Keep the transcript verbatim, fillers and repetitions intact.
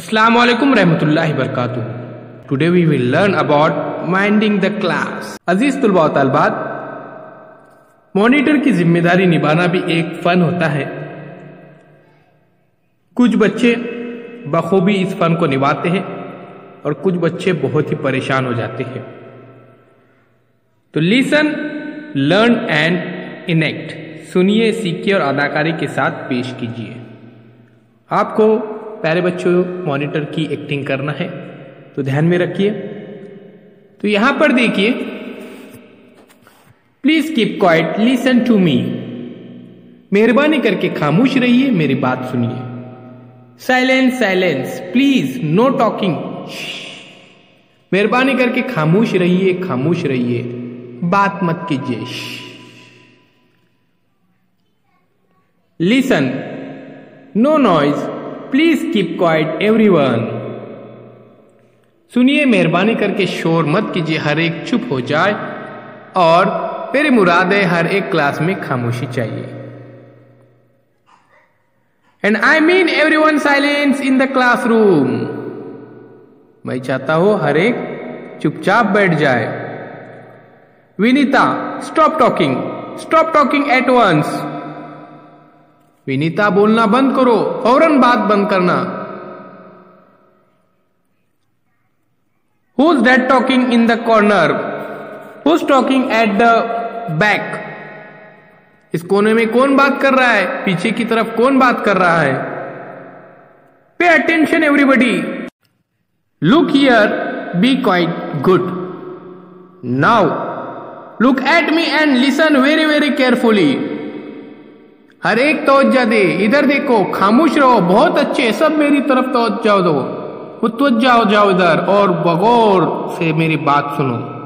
Assalamu alaikum warahmatullahi wabarakatuh. Today we will learn about minding the class. अजीज तुलबा और तालबात, monitor की जिम्मेदारी निभाना भी एक फन होता है। कुछ बच्चे बखूबी इस फन को निभाते हैं और कुछ बच्चे बहुत ही परेशान हो जाते हैं। तो लिसन, लर्न एंड इनेक्ट, सुनिए, सीखिए और अदाकारी के साथ पेश कीजिए। आपको प्यारे बच्चों मॉनिटर की एक्टिंग करना है, तो ध्यान में रखिए। तो यहां पर देखिए, please keep quiet, listen to me, मेहरबानी करके खामोश रहिए, मेरी बात सुनिए। Silence silence, please no talking, मेहरबानी करके खामोश रहिए खामोश रहिए बात मत कीजिए। Listen, no noise, please keep quiet everyone, सुनिए, मेहरबानी करके शोर मत कीजिए, हर एक चुप हो जाए और मेरी मुराद है हर एक क्लास में खामोशी चाहिए। And I mean everyone silence in the classroom, मैं चाहता हूं हर एक चुपचाप बैठ जाए। Vinita, stop talking, stop talking at once, Vinita बोलना बंद करो, फौरन बात बंद करना। Who is that talking in the corner, who is talking at the back, इस कोने में कौन बात कर रहा है, पीछे की तरफ कौन बात कर रहा है। Pay attention everybody, look here, be quiet good, now look at me and listen very very carefully, हर एक तवज्जा दे, इधर देखो, खामोश रहो, बहुत अच्छे, सब मेरी तरफ तवज्जा दो, मुतवज्जा हो जाओ इधर और बगौर से मेरी बात सुनो।